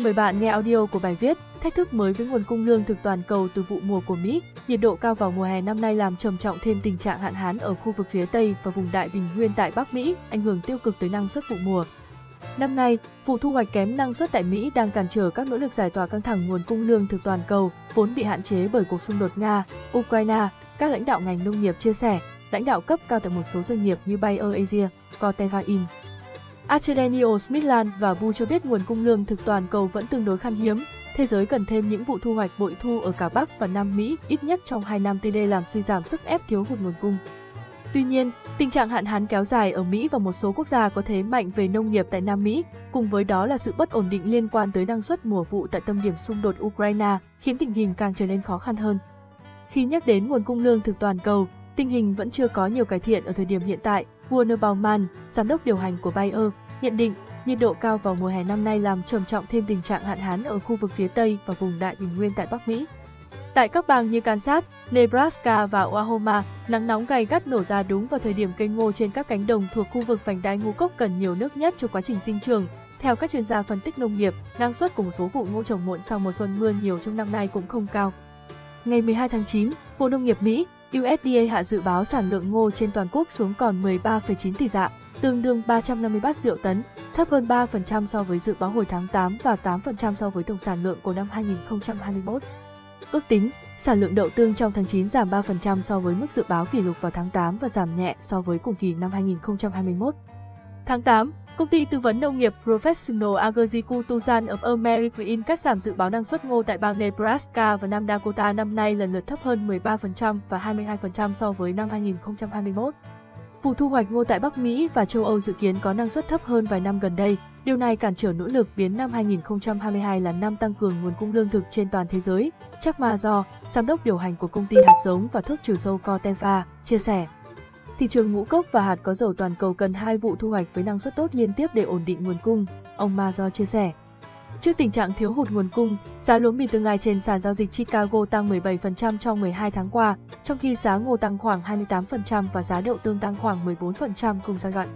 Mời bạn nghe audio của bài viết Thách thức mới với nguồn cung lương thực toàn cầu từ vụ mùa của Mỹ. Nhiệt độ cao vào mùa hè năm nay làm trầm trọng thêm tình trạng hạn hán ở khu vực phía Tây và vùng Đại Bình Nguyên tại Bắc Mỹ, ảnh hưởng tiêu cực tới năng suất vụ mùa. Năm nay, vụ thu hoạch kém năng suất tại Mỹ đang cản trở các nỗ lực giải tỏa căng thẳng nguồn cung lương thực toàn cầu, vốn bị hạn chế bởi cuộc xung đột Nga-Ukraine, các lãnh đạo ngành nông nghiệp chia sẻ, lãnh đạo cấp cao tại một số doanh nghiệp như Bayer Asia, Corteva Inc, Archer Daniels Midland và Bunge cho biết nguồn cung lương thực toàn cầu vẫn tương đối khan hiếm. Thế giới cần thêm những vụ thu hoạch bội thu ở cả Bắc và Nam Mỹ ít nhất trong 2 năm tới để làm suy giảm sức ép thiếu hụt nguồn cung. Tuy nhiên, tình trạng hạn hán kéo dài ở Mỹ và một số quốc gia có thế mạnh về nông nghiệp tại Nam Mỹ, cùng với đó là sự bất ổn định liên quan tới năng suất mùa vụ tại tâm điểm xung đột Ukraine, khiến tình hình càng trở nên khó khăn hơn. Khi nhắc đến nguồn cung lương thực toàn cầu, tình hình vẫn chưa có nhiều cải thiện ở thời điểm hiện tại. Werner Baumann, giám đốc điều hành của Bayer, nhận định nhiệt độ cao vào mùa hè năm nay làm trầm trọng thêm tình trạng hạn hán ở khu vực phía Tây và vùng Đại Bình Nguyên tại Bắc Mỹ. Tại các bang như Kansas, Nebraska và Oklahoma, nắng nóng gay gắt nổ ra đúng vào thời điểm cây ngô trên các cánh đồng thuộc khu vực vành đai ngũ cốc cần nhiều nước nhất cho quá trình sinh trưởng. Theo các chuyên gia phân tích nông nghiệp, năng suất của một số vụ ngô trồng muộn sau mùa xuân mưa nhiều trong năm nay cũng không cao. Ngày 12 tháng 9, Bộ Nông nghiệp Mỹ USDA hạ dự báo sản lượng ngô trên toàn quốc xuống còn 13,9 tỷ tạ, tương đương 350 bát rượu tấn, thấp hơn 3% so với dự báo hồi tháng 8 và 8% so với tổng sản lượng của năm 2021. Ước tính, sản lượng đậu tương trong tháng 9 giảm 3% so với mức dự báo kỷ lục vào tháng 8 và giảm nhẹ so với cùng kỳ năm 2021. Tháng 8, công ty tư vấn nông nghiệp Professional Agricultural of America Inc cắt giảm dự báo năng suất ngô tại bang Nebraska và Nam Dakota năm nay lần lượt thấp hơn 13% và 22% so với năm 2021. Vụ thu hoạch ngô tại Bắc Mỹ và châu Âu dự kiến có năng suất thấp hơn vài năm gần đây. Điều này cản trở nỗ lực biến năm 2022 là năm tăng cường nguồn cung lương thực trên toàn thế giới. Chuck Major, giám đốc điều hành của công ty hạt giống và thuốc trừ sâu Corteva, chia sẻ. Thị trường ngũ cốc và hạt có dầu toàn cầu cần 2 vụ thu hoạch với năng suất tốt liên tiếp để ổn định nguồn cung, ông Major chia sẻ. Trước tình trạng thiếu hụt nguồn cung, giá lúa mì tương lai trên sàn giao dịch Chicago tăng 17% trong 12 tháng qua, trong khi giá ngô tăng khoảng 28% và giá đậu tương tăng khoảng 14% cùng giai đoạn.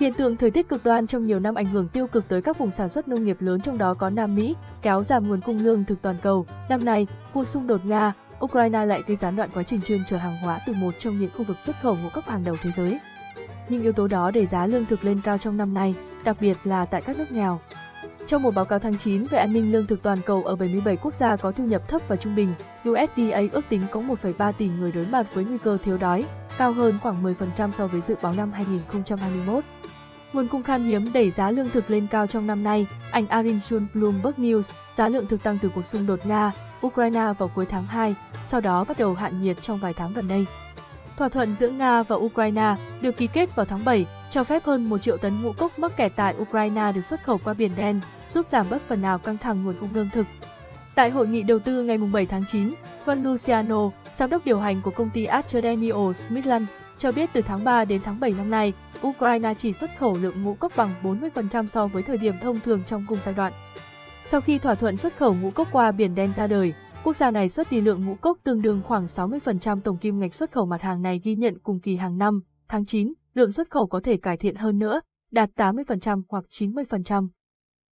Hiện tượng thời tiết cực đoan trong nhiều năm ảnh hưởng tiêu cực tới các vùng sản xuất nông nghiệp lớn trong đó có Nam Mỹ, kéo giảm nguồn cung lương thực toàn cầu. Năm nay, cuộc xung đột Nga Ukraine lại gây gián đoạn quá trình chuyên chở hàng hóa từ một trong những khu vực xuất khẩu ngũ cốc hàng đầu thế giới. Những yếu tố đó đẩy giá lương thực lên cao trong năm nay, đặc biệt là tại các nước nghèo. Trong một báo cáo tháng 9 về an ninh lương thực toàn cầu ở 77 quốc gia có thu nhập thấp và trung bình, USDA ước tính có 1,3 tỷ người đối mặt với nguy cơ thiếu đói, cao hơn khoảng 10% so với dự báo năm 2021. Nguồn cung khan hiếm đẩy giá lương thực lên cao trong năm nay, anh Arin Shun Bloomberg News, giá lượng thực tăng từ cuộc xung đột Nga Ukraine vào cuối tháng 2, sau đó bắt đầu hạ nhiệt trong vài tháng gần đây. Thỏa thuận giữa Nga và Ukraine được ký kết vào tháng 7, cho phép hơn 1 triệu tấn ngũ cốc mắc kẹt tại Ukraine được xuất khẩu qua Biển Đen, giúp giảm bớt phần nào căng thẳng nguồn cung lương thực. Tại hội nghị đầu tư ngày 7 tháng 9, Valeriano, giám đốc điều hành của công ty Archer Daniels Midland, cho biết từ tháng 3 đến tháng 7 năm nay, Ukraine chỉ xuất khẩu lượng ngũ cốc bằng 40% so với thời điểm thông thường trong cùng giai đoạn. Sau khi thỏa thuận xuất khẩu ngũ cốc qua Biển Đen ra đời, quốc gia này xuất đi lượng ngũ cốc tương đương khoảng 60% tổng kim ngạch xuất khẩu mặt hàng này ghi nhận cùng kỳ hàng năm. Tháng 9, lượng xuất khẩu có thể cải thiện hơn nữa, đạt 80% hoặc 90%.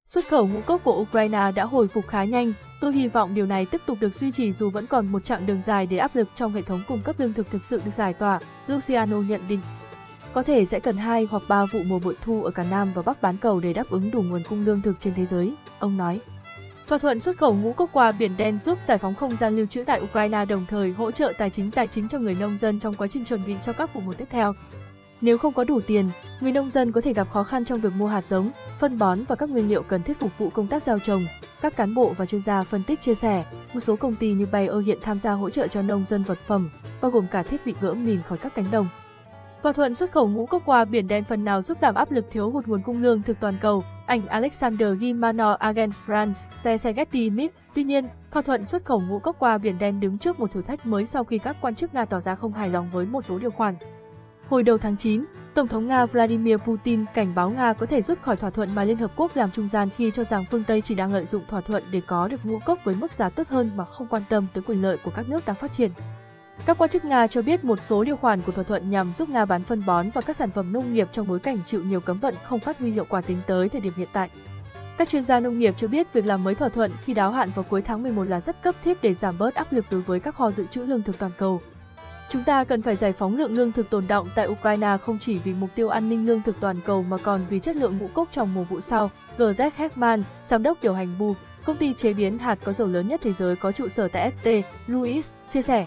Xuất khẩu ngũ cốc của Ukraine đã hồi phục khá nhanh, tôi hy vọng điều này tiếp tục được duy trì dù vẫn còn một chặng đường dài để áp lực trong hệ thống cung cấp lương thực thực sự được giải tỏa, Luciano nhận định. Có thể sẽ cần 2 hoặc 3 vụ mùa bội thu ở cả Nam và Bắc bán cầu để đáp ứng đủ nguồn cung lương thực trên thế giới, ông nói. Thỏa thuận xuất khẩu ngũ cốc qua Biển Đen giúp giải phóng không gian lưu trữ tại Ukraine đồng thời hỗ trợ tài chính cho người nông dân trong quá trình chuẩn bị cho các vụ mùa tiếp theo. Nếu không có đủ tiền, người nông dân có thể gặp khó khăn trong việc mua hạt giống, phân bón và các nguyên liệu cần thiết phục vụ công tác gieo trồng. Các cán bộ và chuyên gia phân tích chia sẻ, một số công ty như Bayer hiện tham gia hỗ trợ cho nông dân vật phẩm, bao gồm cả thiết bị gỡ mìn khỏi các cánh đồng. Thỏa thuận xuất khẩu ngũ cốc qua Biển Đen phần nào giúp giảm áp lực thiếu hụt nguồn cung lương thực toàn cầu, anh Alexander Gimano Agent France, Segetti Mip. Tuy nhiên, thỏa thuận xuất khẩu ngũ cốc qua Biển Đen đứng trước một thử thách mới sau khi các quan chức Nga tỏ ra không hài lòng với một số điều khoản. Hồi đầu tháng 9, Tổng thống Nga Vladimir Putin cảnh báo Nga có thể rút khỏi thỏa thuận mà Liên Hợp Quốc làm trung gian khi cho rằng phương Tây chỉ đang lợi dụng thỏa thuận để có được ngũ cốc với mức giá tốt hơn mà không quan tâm tới quyền lợi của các nước đang phát triển. Các quan chức Nga cho biết một số điều khoản của thỏa thuận nhằm giúp Nga bán phân bón và các sản phẩm nông nghiệp trong bối cảnh chịu nhiều cấm vận không phát huy hiệu quả tính tới thời điểm hiện tại. Các chuyên gia nông nghiệp cho biết việc làm mới thỏa thuận khi đáo hạn vào cuối tháng 11 là rất cấp thiết để giảm bớt áp lực đối với các kho dự trữ lương thực toàn cầu. Chúng ta cần phải giải phóng lượng lương thực tồn đọng tại Ukraine không chỉ vì mục tiêu an ninh lương thực toàn cầu mà còn vì chất lượng ngũ cốc trong mùa vụ sau, George Heckman, giám đốc điều hành Bunge, công ty chế biến hạt có dầu lớn nhất thế giới có trụ sở tại St. Louis, chia sẻ.